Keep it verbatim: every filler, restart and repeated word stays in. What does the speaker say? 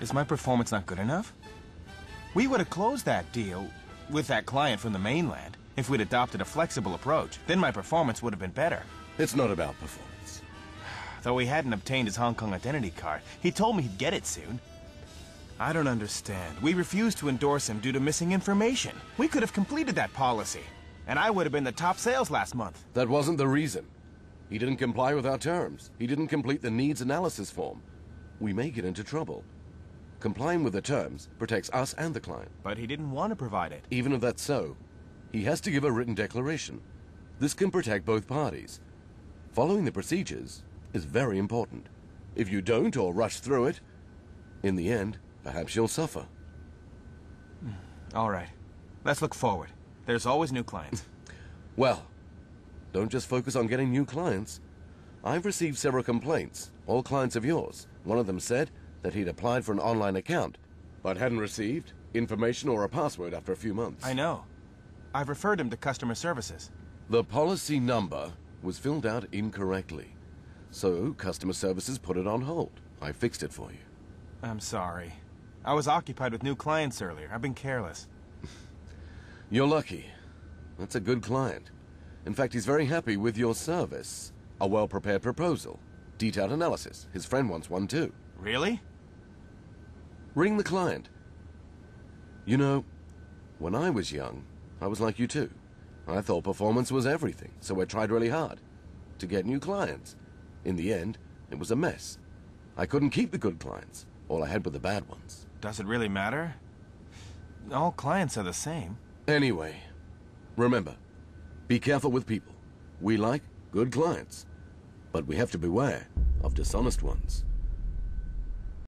Is my performance not good enough? We would have closed that deal with that client from the mainland if we'd adopted a flexible approach. Then my performance would have been better. It's not about performance. Though he hadn't obtained his Hong Kong identity card, he told me he'd get it soon. I don't understand. We refused to endorse him due to missing information. We could have completed that policy, and I would have been the top sales last month. That wasn't the reason. He didn't comply with our terms. He didn't complete the needs analysis form. We may get into trouble. Complying with the terms protects us and the client. But he didn't want to provide it. Even if that's so, he has to give a written declaration. This can protect both parties. Following the procedures is very important. If you don't or rush through it, in the end, perhaps you'll suffer. All right. Let's look forward. There's always new clients. Well, don't just focus on getting new clients. I've received several complaints, all clients of yours. One of them said that he'd applied for an online account, but hadn't received information or a password after a few months. I know. I've referred him to customer services. The policy number was filled out incorrectly, so customer services put it on hold. I fixed it for you. I'm sorry. I was occupied with new clients earlier. I've been careless. You're lucky. That's a good client. In fact, he's very happy with your service. A well-prepared proposal. Detailed analysis. His friend wants one too. Really? Ring the client. You know, when I was young, I was like you too. I thought performance was everything, so I tried really hard to get new clients. In the end, it was a mess. I couldn't keep the good clients. All I had were the bad ones. Does it really matter? All clients are the same. Anyway, remember, be careful with people. We like good clients, but we have to beware of dishonest ones.